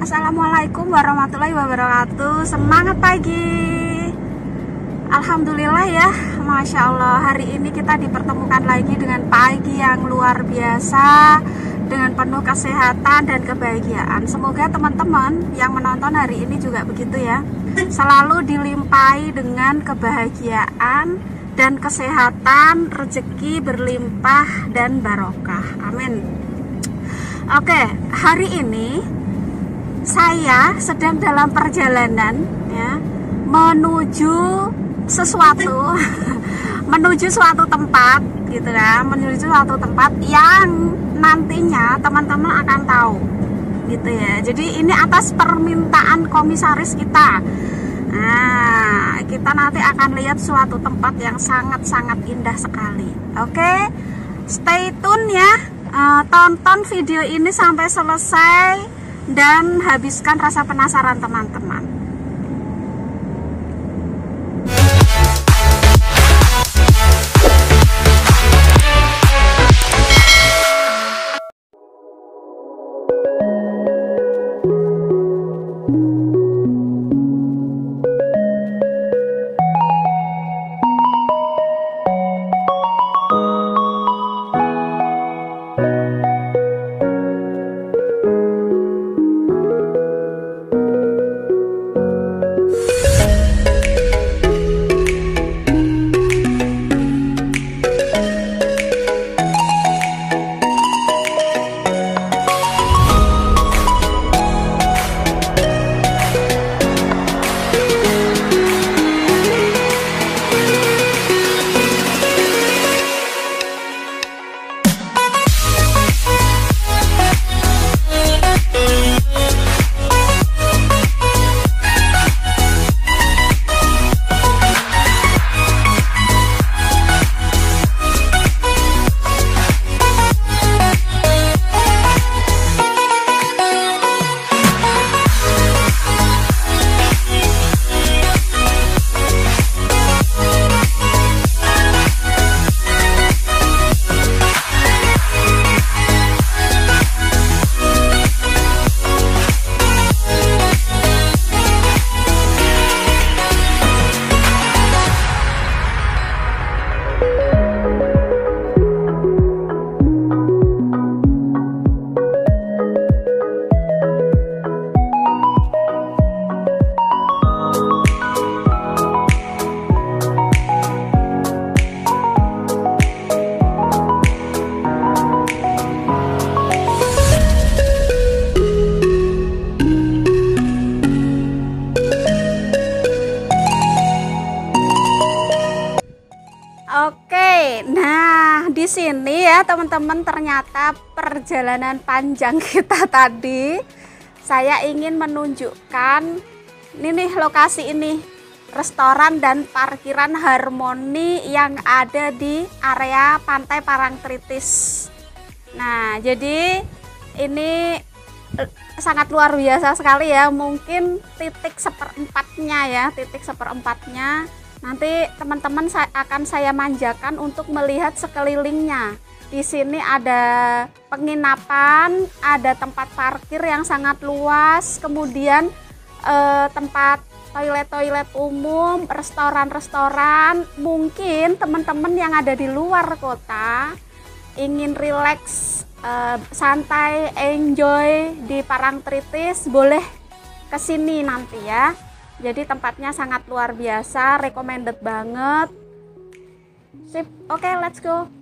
Assalamualaikum warahmatullahi wabarakatuh. Semangat pagi. Alhamdulillah ya, Masya Allah, hari ini kita dipertemukan lagi dengan pagi yang luar biasa, dengan penuh kesehatan dan kebahagiaan. Semoga teman-teman yang menonton hari ini juga begitu ya, selalu dilimpahi dengan kebahagiaan dan kesehatan, rezeki berlimpah dan barokah. Amin. Oke, hari ini saya sedang dalam perjalanan ya, menuju suatu tempat gitu ya, menuju suatu tempat yang nantinya teman-teman akan tahu gitu ya. Jadi ini atas permintaan komisaris kita. Nah, kita nanti akan lihat suatu tempat yang sangat-sangat indah sekali. Oke, stay tune ya, tonton video ini sampai selesai dan habiskan rasa penasaran teman-teman. Oke, nah di sini ya teman-teman, ternyata perjalanan panjang kita tadi saya ingin menunjukkan ini nih, lokasi ini, restoran dan parkiran harmoni yang ada di area pantai Parangtritis. Nah, jadi ini sangat luar biasa sekali ya, mungkin titik seperempatnya. Nanti teman-teman akan saya manjakan untuk melihat sekelilingnya. Di sini ada penginapan, ada tempat parkir yang sangat luas, kemudian tempat toilet-toilet umum, restoran-restoran. Mungkin teman-teman yang ada di luar kota ingin rileks, santai, enjoy di Parangtritis, boleh ke sini nanti ya. Jadi tempatnya sangat luar biasa, recommended banget. Sip, oke, let's go.